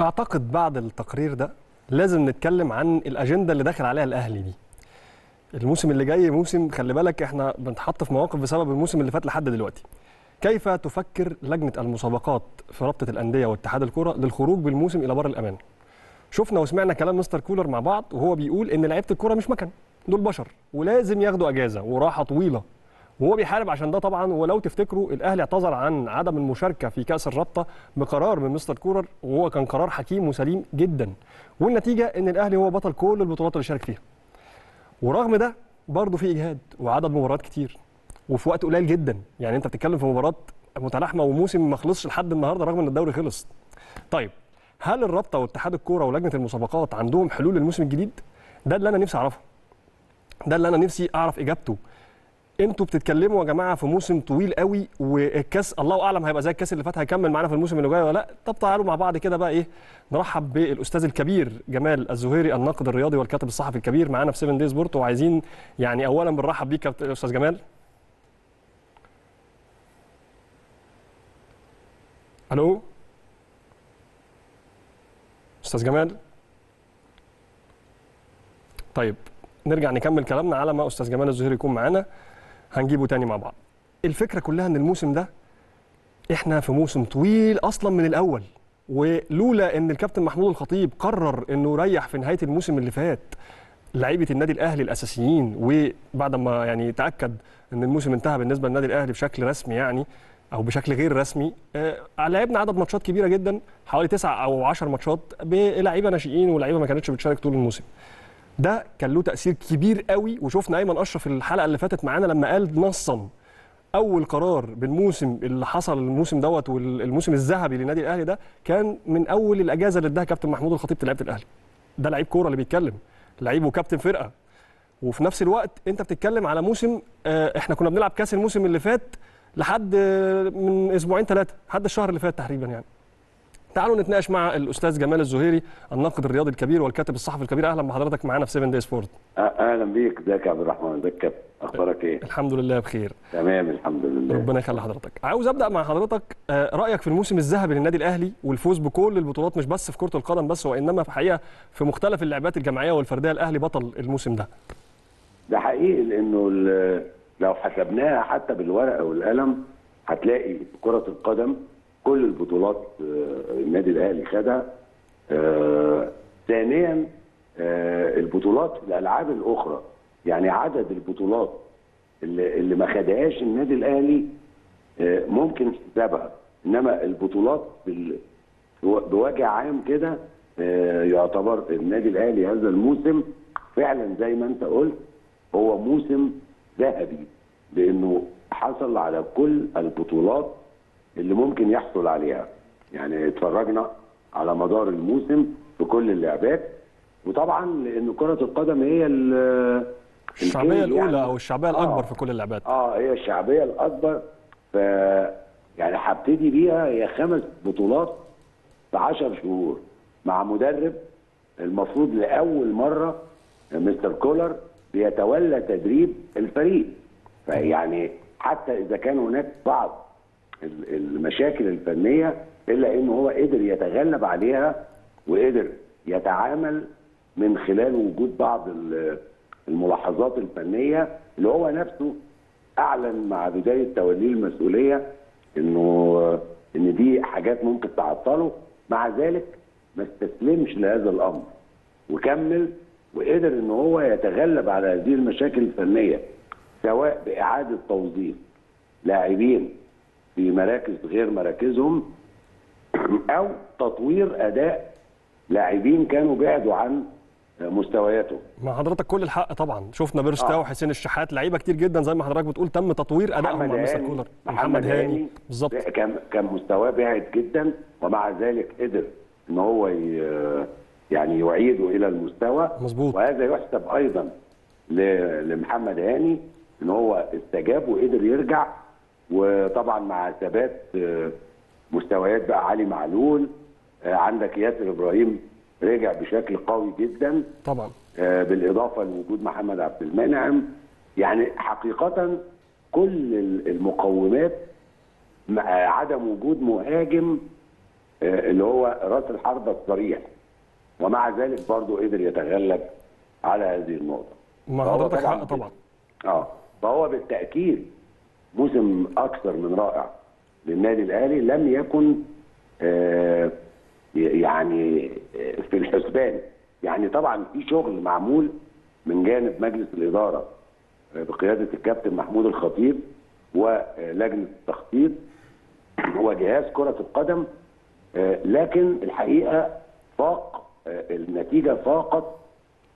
اعتقد بعد التقرير ده لازم نتكلم عن الاجنده اللي داخل عليها الاهلي دي. الموسم اللي جاي موسم، خلي بالك احنا بنتحط في مواقف بسبب الموسم اللي فات لحد دلوقتي. كيف تفكر لجنه المسابقات في رابطه الانديه واتحاد الكره للخروج بالموسم الى بر الامان؟ شفنا وسمعنا كلام مستر كولر مع بعض وهو بيقول ان لعيبه الكره مش مكن، دول بشر ولازم ياخدوا اجازه وراحه طويله، وهو بيحارب عشان ده طبعا. ولو تفتكروا الاهلي اعتذر عن عدم المشاركه في كاس الرابطه بقرار من مستر كولر، وهو كان قرار حكيم وسليم جدا، والنتيجه ان الاهلي هو بطل كل البطولات اللي شارك فيها. ورغم ده برضه في اجهاد وعدد مباريات كتير وفي وقت قليل جدا، يعني انت بتتكلم في مباراه متلاحمه وموسم ما خلصش لحد النهارده رغم ان الدوري خلص. طيب هل الرابطه واتحاد الكوره ولجنه المسابقات عندهم حلول للموسم الجديد؟ ده اللي انا نفسي اعرفه، ده اللي انا نفسي اعرف اجابته. انتوا بتتكلموا يا جماعه في موسم طويل قوي، والكاس الله اعلم هيبقى زي الكاس اللي فات هيكمل معانا في الموسم اللي جاي ولا لا. طب تعالوا مع بعض كده بقى ايه، نرحب بالاستاذ الكبير جمال الزهيري الناقد الرياضي والكاتب الصحفي الكبير معانا في 7 Days Sport، وعايزين يعني اولا بنرحب بيك يا استاذ جمال. الو استاذ جمال. طيب نرجع نكمل كلامنا على ما استاذ جمال الزهيري يكون معانا، هنجيبه تاني مع بعض. الفكره كلها ان الموسم ده احنا في موسم طويل اصلا من الاول، ولولا ان الكابتن محمود الخطيب قرر انه يريح في نهايه الموسم اللي فات لعيبه النادي الاهلي الاساسيين، وبعد ما يعني تاكد ان الموسم انتهى بالنسبه للنادي الاهلي بشكل رسمي يعني او بشكل غير رسمي، لعبنا عدد ماتشات كبيره جدا، حوالي 9 أو 10 ماتشات بلاعيبه ناشئين ولاعيبه ما كانتش بتشارك طول الموسم. ده كان له تأثير كبير قوي، وشفنا أيمن أشرف الحلقة اللي فاتت معانا لما قال نصا أول قرار بالموسم اللي حصل الموسم دوت والموسم الذهبي لنادي الأهلي ده كان من أول الأجازة اللي اداها كابتن محمود الخطيب لعيبة الأهلي. ده لعيب كورة اللي بيتكلم، لعيب وكابتن فرقة، وفي نفس الوقت أنت بتتكلم على موسم إحنا كنا بنلعب كأس الموسم اللي فات لحد من أسبوعين 3 لحد الشهر اللي فات تقريبا يعني. تعالوا نتناقش مع الاستاذ جمال الزهيري الناقد الرياضي الكبير والكاتب الصحفي الكبير. اهلا بحضرتك معانا في 7 Days Sport. اهلا بيك. ازيك يا عبد الرحمن؟ ازيك يا كابتن؟ اخبارك ايه؟ الحمد لله بخير. تمام الحمد لله، ربنا يخلي حضرتك. عاوز ابدا مع حضرتك رايك في الموسم الذهبي للنادي الاهلي والفوز بكل البطولات، مش بس في كره القدم بس، وانما في الحقيقه في مختلف اللعبات الجماعيه والفرديه الاهلي بطل الموسم ده. ده حقيقي، لانه لو حسبناها حتى بالورقه والقلم هتلاقي كره القدم كل البطولات النادي الاهلي خدها. ثانيا البطولات في الالعاب الاخرى، يعني عدد البطولات اللي ما خدهاش النادي الاهلي ممكن حسابها، انما البطولات بوجه عام كده يعتبر النادي الاهلي هذا الموسم فعلا زي ما انت قلت هو موسم ذهبي، لانه حصل على كل البطولات اللي ممكن يحصل عليها. يعني اتفرجنا على مدار الموسم في كل اللعبات، وطبعا لان كرة القدم هي الشعبية الأولى يعني، او الشعبية الأكبر في كل اللعبات. هي الشعبية الأكبر، ف يعني هبتدي بيها. هي 5 بطولات في 10 شهور مع مدرب المفروض لأول مرة مستر كولر بيتولى تدريب الفريق، فيعني حتى إذا كان هناك بعض المشاكل الفنيه الا انه هو قدر يتغلب عليها وقدر يتعامل من خلال وجود بعض الملاحظات الفنيه اللي هو نفسه اعلن مع بدايه توليه المسؤوليه انه دي حاجات ممكن تعطله. مع ذلك ما استسلمش لهذا الامر وكمل، وقدر ان هو يتغلب على هذه المشاكل الفنيه سواء باعاده توظيف لاعبين في مراكز غير مراكزهم أو تطوير أداء لاعبين كانوا بعدوا عن مستوياتهم. مع حضرتك كل الحق طبعا، شفنا بيرشتا وحسين الشحات، لعيبه كتير جدا زي ما حضرتك بتقول تم تطوير أدائهم مع مستر كولر. محمد هاني بالظبط كان مستواه بعد جدا، ومع ذلك قدر إن هو يعني يعيده إلى المستوى. مظبوط، وهذا يحسب أيضا لمحمد هاني إن هو استجاب وقدر يرجع. وطبعا مع ثبات مستويات بقى علي معلول، عندك ياسر إبراهيم رجع بشكل قوي جدا طبعا، بالإضافة لوجود محمد عبد المنعم. يعني حقيقة كل المقومات مع عدم وجود مهاجم اللي هو راس الحربة الصريح، ومع ذلك برضه قدر يتغلب على هذه النقطة. ما حضرتك حق طبعا. فهو بالتأكيد موسم أكثر من رائع للنادي الأهلي، لم يكن يعني في الحسبان. يعني طبعا في شغل معمول من جانب مجلس الإدارة بقيادة الكابتن محمود الخطيب ولجنة التخطيط وجهاز كرة القدم، لكن الحقيقة النتيجة فاقت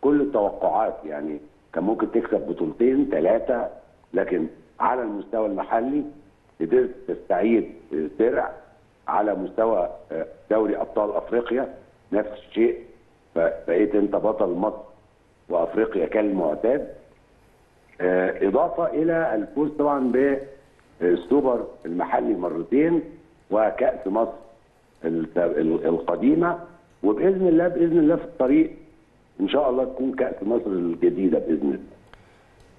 كل التوقعات. يعني كان ممكن تكسب بطولتين 3، لكن على المستوى المحلي قدرت تستعيد درع، على مستوى دوري ابطال افريقيا نفس الشيء، فبقيت انت بطل مصر وافريقيا كالمعتاد، اضافه الى الفوز طبعا بالسوبر المحلي مرتين وكأس مصر القديمه، وباذن الله في الطريق ان شاء الله تكون كأس مصر الجديده باذن الله.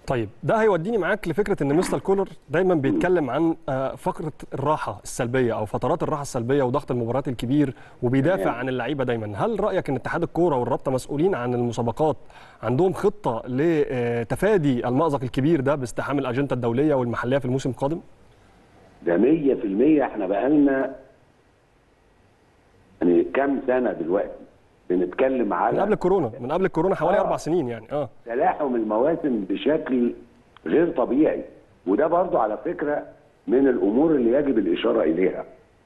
طيب ده هيوديني معاك لفكره ان مستر كولر دايما بيتكلم عن فقره الراحه السلبيه او فترات الراحه السلبيه وضغط المباريات الكبير وبيدافع عن اللعيبه دايما. هل رايك ان اتحاد الكوره والرابطه مسؤولين عن المسابقات عندهم خطه لتفادي المأزق الكبير ده باستحام الاجنده الدوليه والمحليه في الموسم القادم؟ ده 100%. احنا بقالنا يعني كام سنه دلوقتي بنتكلم على من قبل الكورونا حوالي 4 سنين يعني تلاحم المواسم بشكل غير طبيعي، وده برضو على فكره من الامور اللي يجب الاشاره اليها.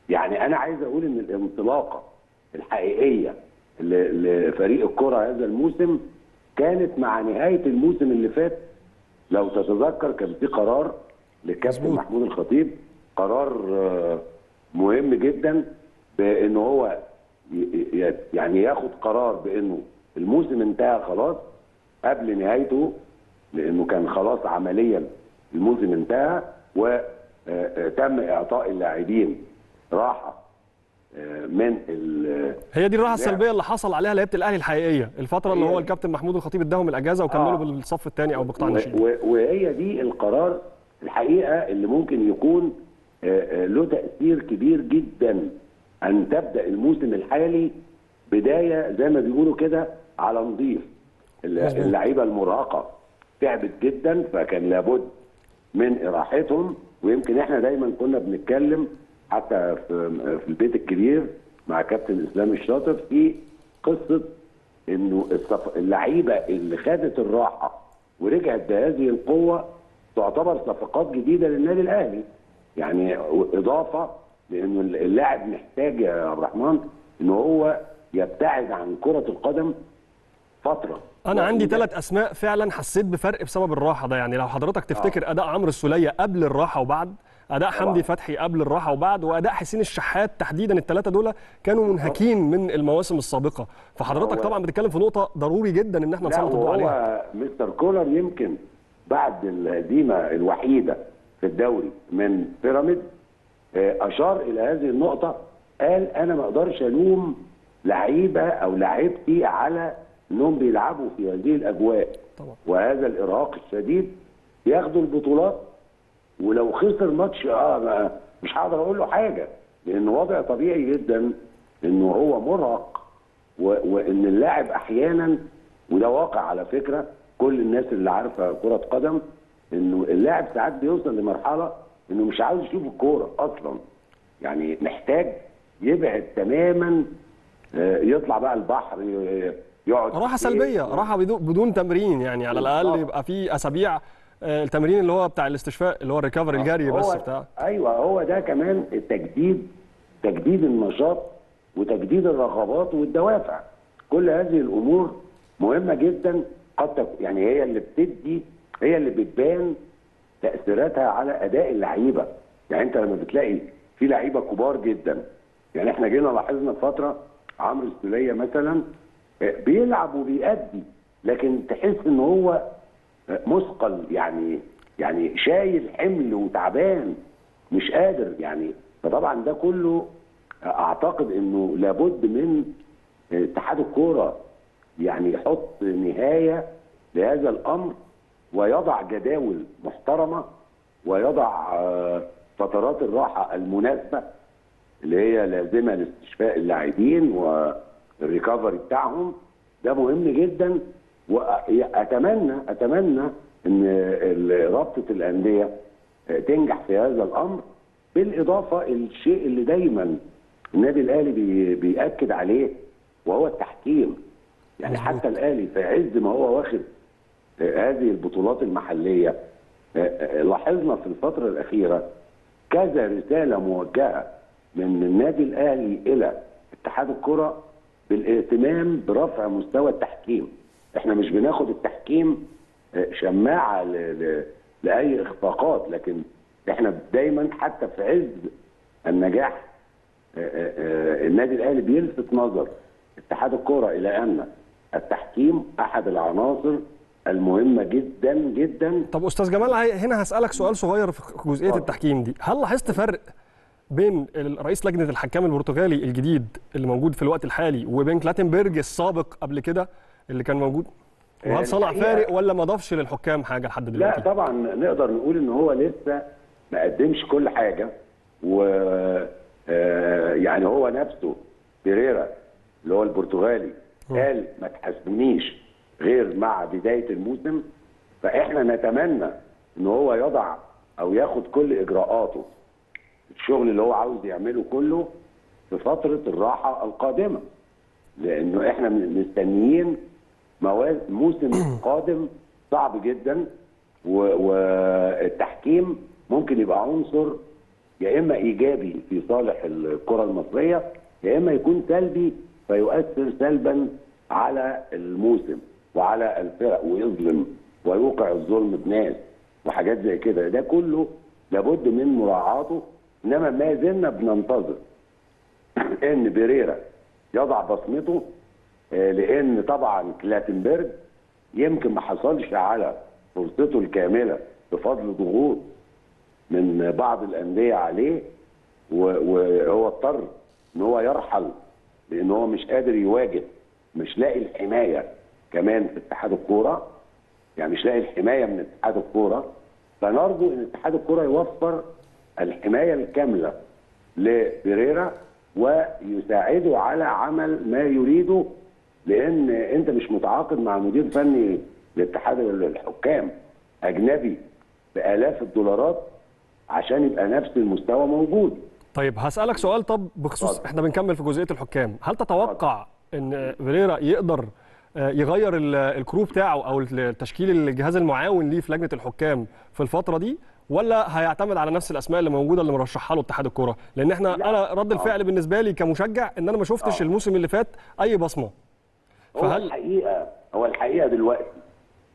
يعني انا عايز اقول ان الانطلاقه الحقيقيه لفريق الكره هذا الموسم كانت مع نهايه الموسم اللي فات. لو تتذكر كان في قرار للكابتن محمود الخطيب، قرار مهم جدا، بان هو يعني ياخد قرار بانه الموسم انتهى خلاص قبل نهايته، لانه كان خلاص عمليا الموسم انتهى، وتم اعطاء اللاعبين راحه من هي دي الراحه السلبيه اللي حصل عليها لعيبه الاهلي الحقيقيه الفتره اللي هو الكابتن محمود الخطيب اداهم الاجازه وكملوا بالصف الثاني او بقطاع الناشئين، وهي دي القرار الحقيقه اللي ممكن يكون له تاثير كبير جدا أن تبدأ الموسم الحالي بداية زي ما بيقولوا كده على نظيف. اللعيبة المراهقة تعبت جدا، فكان لابد من إراحتهم. ويمكن احنا دايما كنا بنتكلم حتى في البيت الكبير مع كابتن اسلام الشاطر في قصة انه اللعيبة اللي خدت الراحة ورجعت بهذه القوة تعتبر صفقات جديدة للنادي الأهلي. يعني إضافة، لأنه اللاعب محتاج يا عبد الرحمن إن هو يبتعد عن كرة القدم فترة. أنا عندي 3 أسماء فعلا حسيت بفرق بسبب الراحة ده. يعني لو حضرتك تفتكر أداء عمرو السوليه قبل الراحة وبعد، أداء حمدي فتحي قبل الراحة وبعد، وأداء حسين الشحات تحديدا، ال3 دول كانوا منهكين من المواسم السابقة. فحضرتك طبعا بتتكلم في نقطة ضروري جدا إن احنا نسلط الضوء عليها. هو مستر كولر يمكن بعد الهزيمة الوحيدة في الدوري من بيراميدز أشار إلى هذه النقطة، قال أنا ما أقدرش ألوم لعيبة أو لعيبتي على أنهم بيلعبوا في هذه الأجواء وهذا الإرهاق الشديد، ياخدوا البطولات، ولو خسر ماتش مش هقدر أقول له حاجة، لأن وضع طبيعي جدا أنه هو مرهق، وأن اللاعب أحيانا، وده واقع على فكرة كل الناس اللي عارفة كرة قدم، أنه اللاعب ساعات بيوصل لمرحلة انه مش عاوز يشوف الكوره اصلا، يعني محتاج يبعد تماما، يطلع بقى البحر، يقعد راحه سلبيه، راحه بدون تمرين. يعني على الاقل يبقى في اسابيع التمرين اللي هو بتاع الاستشفاء اللي هو الريكفري الجري بس بتاع هو ده كمان التجديد، تجديد النشاط وتجديد الرغبات والدوافع. كل هذه الامور مهمه جدا، قد يعني هي اللي بتبان تأثيراتها على أداء اللعيبة. يعني أنت لما بتلاقي في لعيبة كبار جدا، يعني إحنا جينا لاحظنا فترة عمرو السوليه مثلا بيلعب وبيأدي، لكن تحس إن هو مثقل، يعني شايل حمل وتعبان مش قادر. يعني فطبعا ده كله أعتقد إنه لابد من اتحاد الكورة يعني يحط نهاية لهذا الأمر، ويضع جداول محترمة، ويضع فترات الراحة المناسبة اللي هي لازمه لاستشفاء اللاعبين والريكفري بتاعهم، ده مهم جدا. واتمنى ان رابطه الانديه تنجح في هذا الامر. بالاضافه الشيء اللي دايما النادي الاهلي بيأكد عليه وهو التحكيم. يعني حتى الاهلي في عز ما هو واخد هذه البطولات المحليه، لاحظنا في الفتره الاخيره كذا رساله موجهه من النادي الاهلي الى اتحاد الكره بالاهتمام برفع مستوى التحكيم. احنا مش بناخد التحكيم شماعه لاي اخفاقات، لكن احنا دايما حتى في عز النجاح النادي الاهلي بيلفت نظر اتحاد الكره الى ان التحكيم احد العناصر المهمه جدا جدا. طب استاذ جمال، هنا هسالك سؤال صغير في جزئيه التحكيم دي. هل لاحظت فرق بين رئيس لجنه الحكام البرتغالي الجديد اللي موجود في الوقت الحالي وبين كلاتنبرج السابق قبل كده اللي كان موجود؟ وهل صنع فارق ولا ما ضافش للحكام حاجه لحد دلوقتي؟ لا طبعا نقدر نقول ان هو لسه ما قدمش كل حاجه، و يعني هو نفسه بيريرا اللي هو البرتغالي قال ما تحاسبنيش غير مع بدايه الموسم. فاحنا نتمنى ان هو يضع او ياخد كل اجراءاته، الشغل اللي هو عاوز يعمله كله في فتره الراحه القادمه، لانه احنا مستنيين موسم قادم صعب جدا. والتحكيم ممكن يبقى عنصر يا اما ايجابي في صالح الكره المصريه يا اما يكون سلبي فيؤثر سلبا على الموسم وعلى الفرق ويظلم ويوقع الظلم بناس وحاجات زي كده. ده كله لابد من مراعاته. انما ما زلنا بننتظر ان بيريرا يضع بصمته، لان طبعا كلاتنبرج يمكن ما حصلش على فرصته الكامله بفضل ضغوط من بعض الانديه عليه، وهو اضطر ان هو يرحل لان هو مش قادر يواجه، مش لاقي الحمايه كمان في اتحاد الكوره، يعني مش لاقي الحمايه من اتحاد الكوره. فنرجو ان اتحاد الكوره يوفر الحمايه الكامله لبيريرا ويساعده على عمل ما يريده، لان انت مش متعاقد مع مدير فني لاتحاد الحكام اجنبي بالاف الدولارات عشان يبقى نفس المستوى موجود. طيب هسألك سؤال بخصوص احنا بنكمل في جزئية الحكام. هل تتوقع ان بيريرا يقدر يغير الكرو بتاعه او التشكيل الجهاز المعاون ليه في لجنة الحكام في الفترة دي، ولا هيعتمد على نفس الاسماء اللي موجوده اللي مرشحها له اتحاد الكوره؟ لان احنا انا رد الفعل بالنسبه لي كمشجع ان انا ما شفتش الموسم اللي فات اي بصمه. هو الحقيقه دلوقتي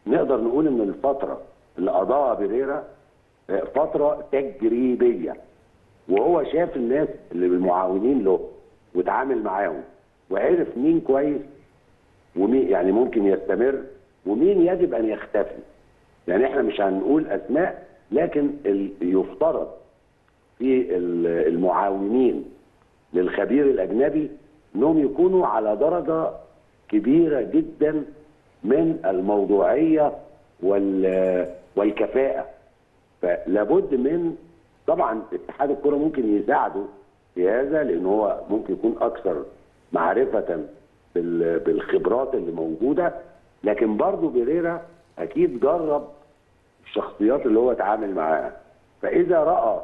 نقدر نقول ان الفتره اللي قضاها بيريرا فتره تجريبيه، وهو شاف الناس اللي بالمعاونين له واتعامل معاهم وعرف مين كويس ومين يعني ممكن يستمر ومين يجب ان يختفي. يعني احنا مش هنقول اسماء، لكن يفترض في المعاونين للخبير الأجنبي أنهم يكونوا على درجة كبيرة جدا من الموضوعية والكفاءة. فلابد من طبعا اتحاد الكرة ممكن يساعده في هذا، لأنه هو ممكن يكون أكثر معرفة بالخبرات اللي موجودة. لكن برضو بيريرا أكيد جرب الشخصيات اللي هو اتعامل معاها، فاذا راى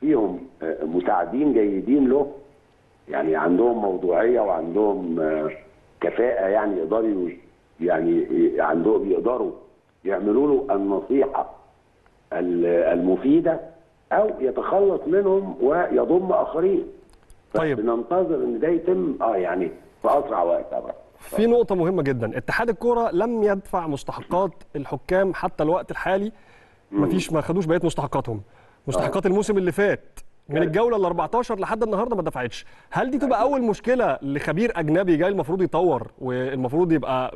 فيهم مساعدين جيدين له يعني عندهم موضوعيه وعندهم كفاءه، يعني يقدروا يعملوا له النصيحه المفيده او يتخلص منهم ويضم اخرين. طيب ننتظر ان ده يتم يعني في اسرع وقت. طبعا في نقطة مهمة جدا، اتحاد الكورة لم يدفع مستحقات الحكام حتى الوقت الحالي، ما خدوش بقية مستحقاتهم، مستحقات الموسم اللي فات من الجولة ال 14 لحد النهارده ما دفعتش. هل دي تبقى أول مشكلة لخبير أجنبي جاي المفروض يطور والمفروض يبقى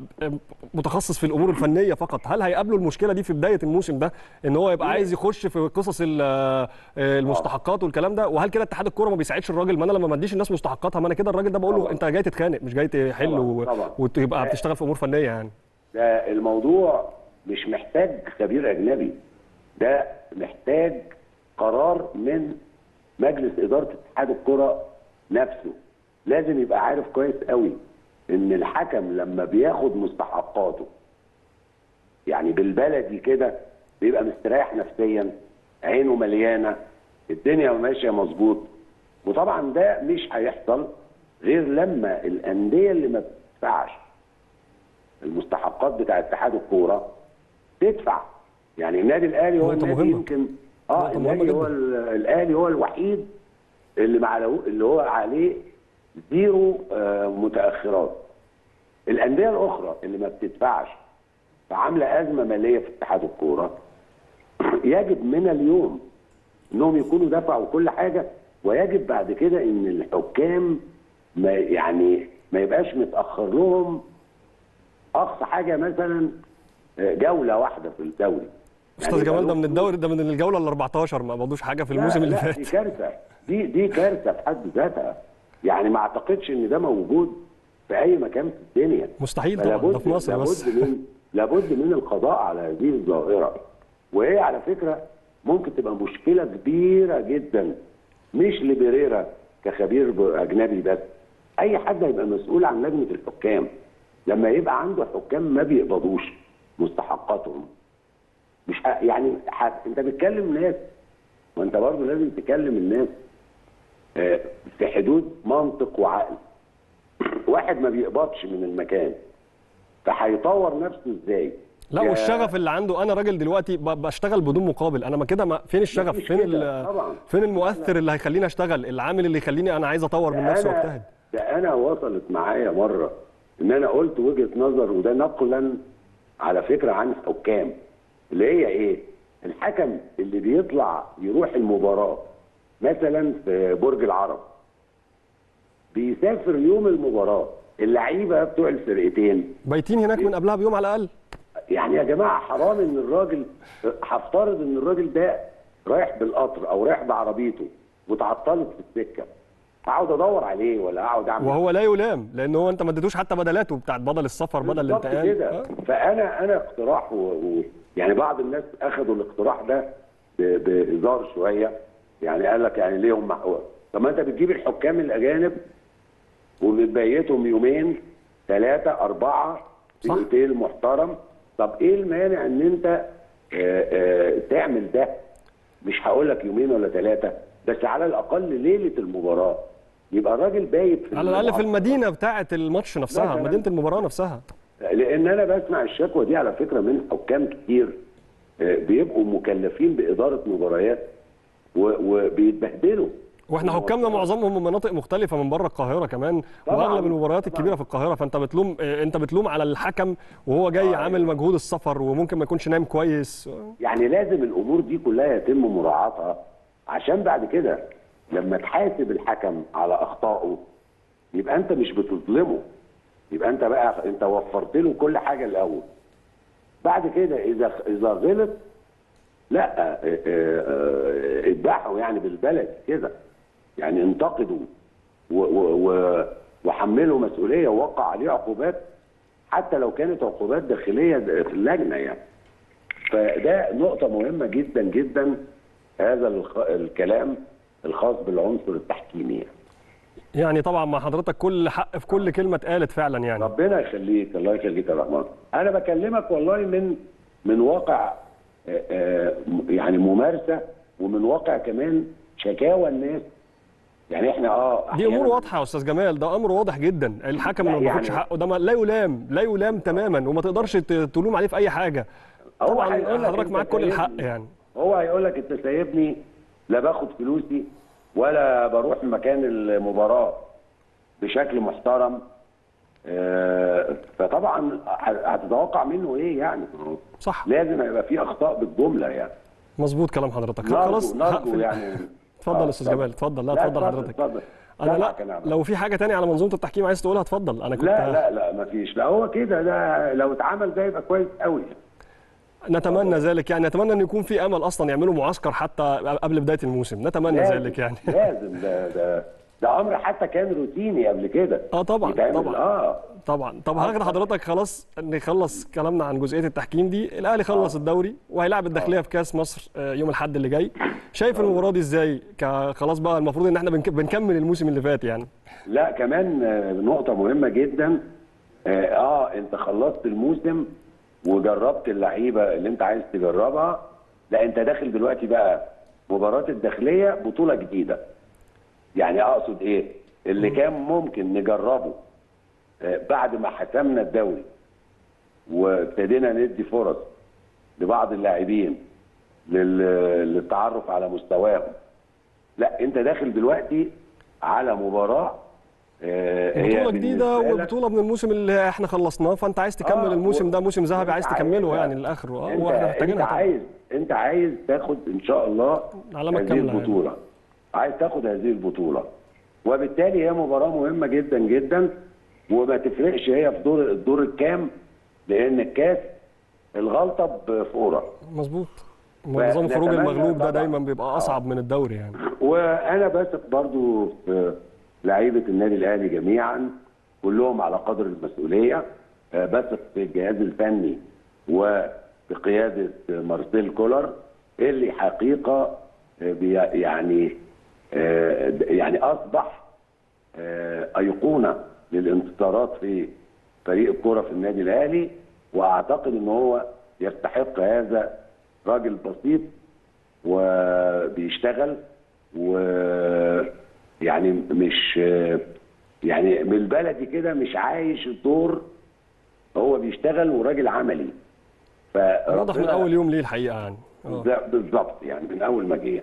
متخصص في الأمور الفنية فقط؟ هل هيقابله المشكلة دي في بداية الموسم ده إن هو يبقى عايز يخش في قصص المستحقات والكلام ده؟ وهل كده اتحاد الكورة ما بيساعدش الراجل؟ ما أنا لما ما أديش الناس مستحقاتها ما أنا كده الراجل ده بقول له أنت جاي تتخانق مش جاي تحل وتبقى بتشتغل في أمور فنية. يعني ده الموضوع مش محتاج خبير أجنبي، ده محتاج قرار من مجلس اداره اتحاد الكره نفسه لازم يبقى عارف كويس قوي ان الحكم لما بياخد مستحقاته يعني بالبلدي كده بيبقى مستريح نفسيا، عينه مليانه، الدنيا ماشيه مظبوط. وطبعا ده مش هيحصل غير لما الانديه اللي ما بتدفعش المستحقات بتاع اتحاد الكوره تدفع. يعني النادي الاهلي هو النادي يمكن النادي هو الاهلي هو الوحيد اللي هو عليه زيرو متاخرات. الانديه الاخرى اللي ما بتدفعش فعامله ازمه ماليه في اتحاد الكوره، يجب من اليوم انهم يكونوا دفعوا كل حاجه، ويجب بعد كده ان الحكام ما يبقاش متاخر لهم اقصى حاجه مثلا جوله واحده في الدوري. استاذ جمال، ده من الدوري، ده من الجوله ال 14 ما قبضوش حاجه في الموسم اللي فات. دي كارثه، دي كارثه في حد ذاتها. يعني ما اعتقدش ان ده موجود في اي مكان في الدنيا، مستحيل طبعا، ده في مصر بس. لابد من القضاء على هذه الظاهره، وهي على فكره ممكن تبقى مشكله كبيره جدا، مش لبيريرا كخبير اجنبي بس، اي حد هيبقى مسؤول عن لجنه الحكام لما يبقى عنده حكام ما بيقبضوش مستحقاتهم. مش يعني انت بتكلم ناس، وانت برضه لازم تكلم الناس في حدود منطق وعقل. واحد ما بيقبضش من المكان فهيطور نفسه ازاي؟ لا، والشغف اللي عنده، انا راجل دلوقتي بشتغل بدون مقابل، انا ما كده فين الشغف؟ فين المؤثر اللي هيخليني اشتغل؟ العامل اللي يخليني انا عايز اطور من نفسي واجتهد. ده انا وصلت معايا مره ان انا قلت وجهه نظر، وده نقلا على فكره عن الحكام، اللي هي ايه؟ الحكم اللي بيطلع يروح المباراه مثلا في برج العرب، بيسافر يوم المباراه، اللعيبه بتوع الفرقتين بايتين هناك من قبلها بيوم على الاقل. يعني يا جماعه حرام ان الراجل، هفترض ان الراجل ده رايح بالقطر او رايح بعربيته واتعطلت في السكه، اقعد ادور عليه ولا اقعد اعمل، وهو لا يلام لان هو انت ما اديتوش حتى بدلاته بتاعت بدل السفر بدل الانتقال كده. فانا اقتراح يعني بعض الناس اخذوا الاقتراح ده بهزار شويه، يعني قال لك يعني ليه هم، طب ما انت بتجيب الحكام الاجانب وبتبيتهم يومين ثلاثه اربعه في اوتيل محترم، طب ايه المانع ان انت تعمل ده؟ مش هقول لك يومين ولا ثلاثه، بس على الاقل ليله المباراه يبقى الراجل بايت في على الاقل في المدينه بتاعه الماتش نفسها، مدينه المباراه نفسها. لان انا بسمع الشكوى دي على فكره من حكام كتير بيبقوا مكلفين باداره مباريات وبيتبهدلوا، واحنا حكامنا معظمهم من مناطق مختلفه من بره القاهره كمان، واغلب المباريات الكبيره في القاهره، فانت بتلوم على الحكم وهو جاي عامل مجهود السفر وممكن ما يكونش نايم كويس. يعني لازم الامور دي كلها يتم مراعاتها، عشان بعد كده لما تحاسب الحكم على اخطائه يبقى انت مش بتظلمه، يبقى انت وفرت له كل حاجه الاول. بعد كده اذا غلط لا اتباعه يعني بالبلد كده، يعني انتقدوا وحملوا مسؤوليه ووقع عليه عقوبات حتى لو كانت عقوبات داخليه في اللجنه يعني. فده نقطه مهمه جدا جدا، هذا الكلام الخاص بالعنصر التحكيمي يعني طبعا مع حضرتك كل حق في كل كلمه اتقالت فعلا يعني. ربنا يخليك، الله يخليك يا رحمن. انا بكلمك والله من واقع يعني ممارسه، ومن واقع كمان شكاوى الناس. يعني احنا دي امور واضحه يا استاذ جمال، ده امر واضح جدا، الحكم ما بياخدش حقه، ده لا يلام تماما، وما تقدرش تلوم عليه في اي حاجه. طبعا حضرتك معاك كل الحق يعني. هو هيقول لك انت سايبني لا باخد فلوسي ولا بروح مكان المباراه بشكل محترم، فطبعا هتتوقع منه ايه يعني؟ صح، لازم هيبقى في اخطاء بالجمله يعني. مظبوط كلام حضرتك، خلاص نرجو يعني. اتفضل يا استاذ جمال، اتفضل. لا اتفضل حضرتك، اتفضل. انا لا، لو في حاجه ثانيه على منظومه التحكيم عايز تقولها اتفضل. انا كنت لا مفيش، لا هو كده، ده لو اتعمل ده يبقى كويس قوي، نتمنى ذلك يعني، نتمنى ان يكون في امل اصلا يعملوا معسكر حتى قبل بدايه الموسم، نتمنى ذلك يعني. لازم، ده ده امر حتى كان روتيني قبل كده. طبعا. طب هاخد حضرتك خلاص نخلص كلامنا عن جزئيه التحكيم دي. الاهلي خلص الدوري وهيلاعب الداخليه في كاس مصر يوم الاحد اللي جاي. شايف المباراه دي ازاي؟ خلاص بقى المفروض ان احنا بنكمل الموسم اللي فات يعني. لا كمان نقطه مهمه جدا. انت خلصت الموسم وجربت اللعيبه اللي انت عايز تجربها. لا انت داخل دلوقتي بقى مباراه الداخليه بطوله جديده. يعني اقصد ايه؟ اللي كان ممكن نجربه بعد ما حسمنا الدوري وابتدينا ندي فرص لبعض اللاعبين للتعرف على مستواهم. لا انت داخل دلوقتي على مباراه بطوله جديده وبطوله من الموسم اللي احنا خلصناه، فانت عايز تكمل الموسم ده موسم ذهبي، عايز تكمله يعني للاخر. واحنا محتاجينها. انت عايز تاخد ان شاء الله هذه البطوله يعني. عايز تاخد هذه البطوله، وبالتالي هي مباراه مهمه جدا جدا. وما تفرقش هي في الدور الكام، لان الكاس الغلطه بفوره. مظبوط. نظام خروج المغلوب ده دايما بيبقى اصعب من الدوري يعني. وانا بثق برضو في لعيبه النادي الاهلي جميعا، كلهم على قدر المسؤوليه. بثق في الجهاز الفني وبقياده مارسيل كولر، اللي حقيقه يعني اصبح ايقونه للانتصارات في فريق الكرة في النادي الاهلي. واعتقد ان هو يستحق هذا. راجل بسيط وبيشتغل، ويعني مش يعني بالبلدي كده مش عايش الدور، هو بيشتغل وراجل عملي. واضح من اول يوم ليه الحقيقه يعني. بالظبط يعني من اول ما جه.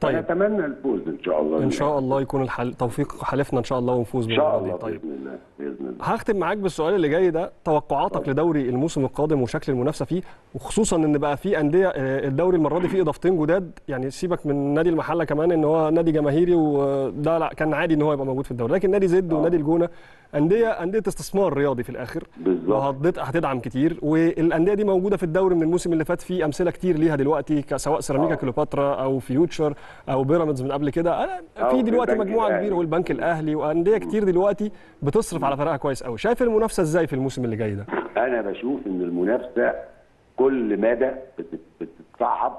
طيب نتمنى الفوز ان شاء الله. ان شاء الله يكون توفيق حلفنا ان شاء الله ونفوز بالمباراه دي. طيب باذن الله باذن الله. هختم معاك بالسؤال اللي جاي ده، توقعاتك لدوري الموسم القادم وشكل المنافسه فيه، وخصوصا ان بقى في انديه الدوري المره دي فيه اضافتين جداد. يعني سيبك من نادي المحله كمان ان هو نادي جماهيري وده لا كان عادي ان هو يبقى موجود في الدوري، لكن نادي الزد ونادي الجونه انديه استثمار رياضي في الاخر بالظبط، هتدعم كتير. والانديه دي موجوده في الدوري من الموسم اللي فات، في امثله كتير ليها دلوقتي، سواء سيراميكا كليوباترا او فيوتشر او بيراميدز من قبل كده. في دلوقتي مجموعه كبيره والبنك الاهلي وانديه كتير دلوقتي بتصرف على فرقها كويس قوي. شايف المنافسه ازاي في الموسم اللي جاي ده؟ انا بشوف ان المنافسه كل مدى بتتصعب،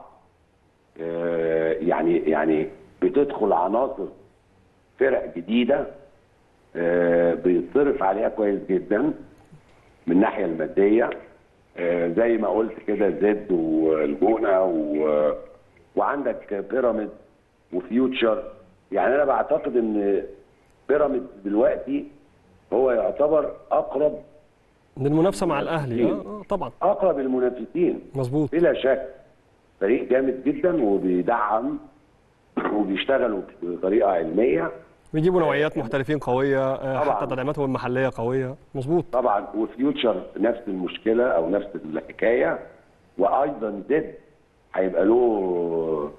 يعني بتدخل عناصر فرق جديده بيتصرف عليها كويس جدا من الناحيه الماديه. زي ما قلت كده الزد والجونه وعندك بيراميدز وفيوتشر. يعني انا بعتقد ان بيراميدز دلوقتي هو يعتبر اقرب للمنافسه مع الاهلي. طبعا اقرب المنافسين. مظبوط بلا شك. فريق جامد جدا وبيدعم وبيشتغلوا بطريقه علميه، بيجيبوا نوعيات محترفين قويه طبعاً. حتى تدعيماتهم المحليه قويه. مظبوط طبعا. وفيوتشر نفس المشكله او نفس الحكايه. وايضا زد هيبقى له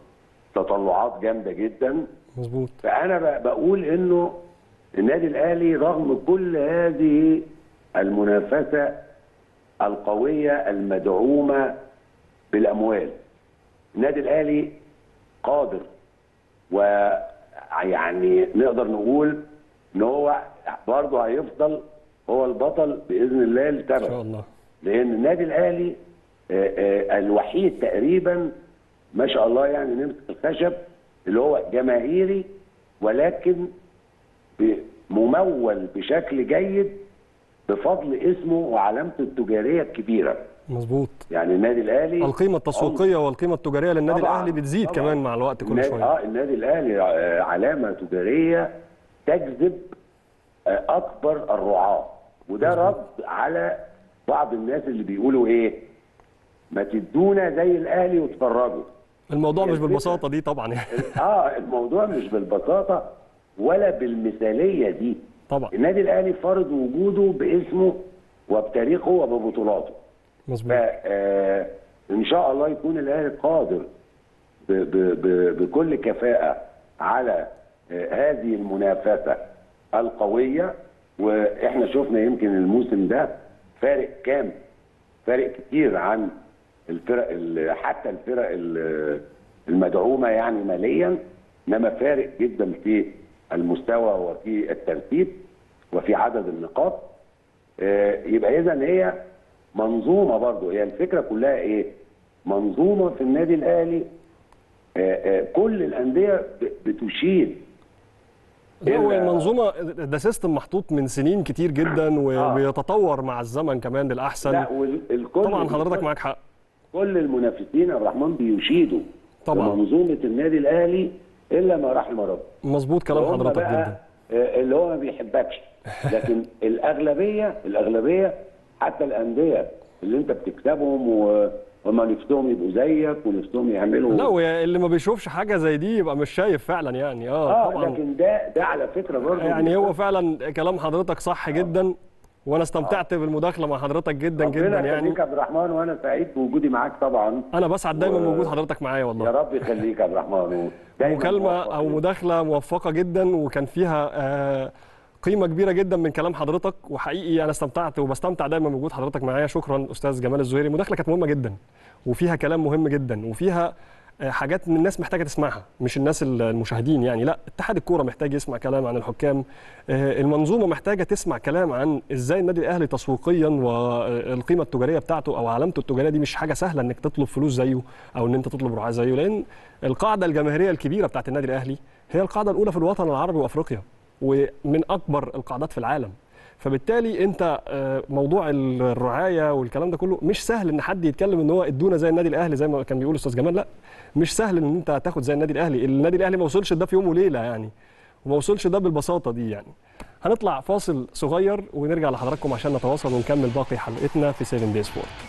تطلعات جامده جدا. مظبوط. فانا بقول انه النادي الاهلي رغم كل هذه المنافسه القويه المدعومه بالاموال، النادي الاهلي قادر، ويعني نقدر نقول ان هو برضه هيفضل هو البطل باذن الله لتبع. ان شاء الله. لان النادي الاهلي الوحيد تقريبا ما شاء الله يعني نمسك الخشب، اللي هو جماهيري ولكن ممول بشكل جيد بفضل اسمه وعلامته التجاريه الكبيره. مظبوط. يعني النادي الاهلي القيمه التسويقيه والقيمه التجاريه للنادي الاهلي بتزيد طبعًا. كمان مع الوقت كل شويه. النادي الاهلي علامه تجاريه تجذب اكبر الرعاه. وده رد على بعض الناس اللي بيقولوا ايه، ما تدونا زي الاهلي وتفرجوا. الموضوع مش بالبساطه دي طبعا يعني. الموضوع مش بالبساطه ولا بالمثاليه دي طبعا. النادي الاهلي فرض وجوده باسمه وبتاريخه وببطولاته. مظبوط. ان شاء الله يكون الاهلي قادر بكل كفاءه على هذه المنافسه القويه. واحنا شفنا يمكن الموسم ده فارق كتير عن الفرق حتى الفرق المدعومه يعني ماليا، انما فارق جدا في المستوى وفي الترتيب وفي عدد النقاط. يبقى اذا هي منظومه برضه، هي الفكره كلها ايه؟ منظومه في النادي الاهلي. كل الانديه بتشيد. هو المنظومه ده سيستم محطوط من سنين كتير جدا وبيتطور مع الزمن كمان للاحسن. لا طبعا حضرتك معاك حق. كل المنافسين عبد الرحمن بيشيدوا طبعا منظومه النادي الاهلي الا ما رحم ربي. مظبوط كلام حضرتك جدا. اللي هو ما بيحبكش، لكن الاغلبيه حتى الانديه اللي انت بتكسبهم وما نفسهم يبقوا زيك ونفسهم يعملوا. لا واللي ما بيشوفش حاجه زي دي يبقى مش شايف فعلا يعني. طبعا لكن ده على فكره برضه يعني هو فعلا كلام حضرتك صح جدا، وانا استمتعت بالمداخله مع حضرتك جدا جدا يعني. يخليك يا عبد الرحمن، وانا سعيد بوجودي معاك طبعا. انا بسعد دايما بوجود حضرتك معايا والله. يا رب يخليك يا عبد الرحمن. مكالمه او مداخله موفقه جدا، وكان فيها قيمه كبيره جدا من كلام حضرتك، وحقيقي انا استمتعت وبستمتع دايما بوجود حضرتك معايا. شكرا استاذ جمال الزهيري. مداخله كانت مهمه جدا وفيها كلام مهم جدا وفيها حاجات من الناس محتاجه تسمعها، مش الناس المشاهدين يعني. لا، اتحاد الكوره محتاج يسمع كلام عن الحكام، المنظومه محتاجه تسمع كلام عن ازاي النادي الاهلي تسويقيا والقيمه التجاريه بتاعته او علامته التجاريه. دي مش حاجه سهله انك تطلب فلوس زيه او ان انت تطلب رعايه زيه، لان القاعده الجماهيريه الكبيره بتاعت النادي الاهلي هي القاعده الاولى في الوطن العربي وافريقيا، ومن اكبر القاعدات في العالم. فبالتالي انت موضوع الرعايه والكلام ده كله مش سهل ان حد يتكلم ان هو ادونا زي النادي الاهلي زي ما كان بيقول استاذ جمال. لا، مش سهل ان انت تاخد زي النادي الاهلي. النادي الاهلي ما وصلش ده في يوم وليله يعني، وما وصلش ده بالبساطه دي يعني. هنطلع فاصل صغير ونرجع لحضراتكم عشان نتواصل ونكمل باقي حلقتنا في 7 Days Sport.